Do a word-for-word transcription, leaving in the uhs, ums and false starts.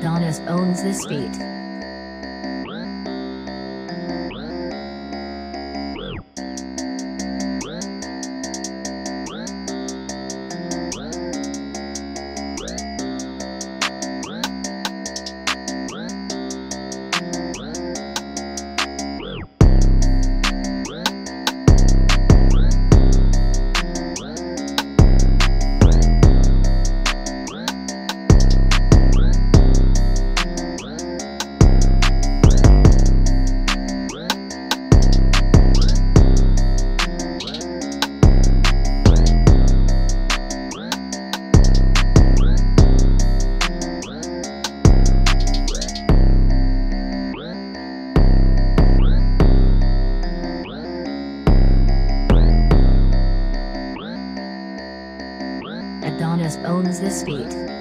Adonis owns this feat. Adonis owns this feat.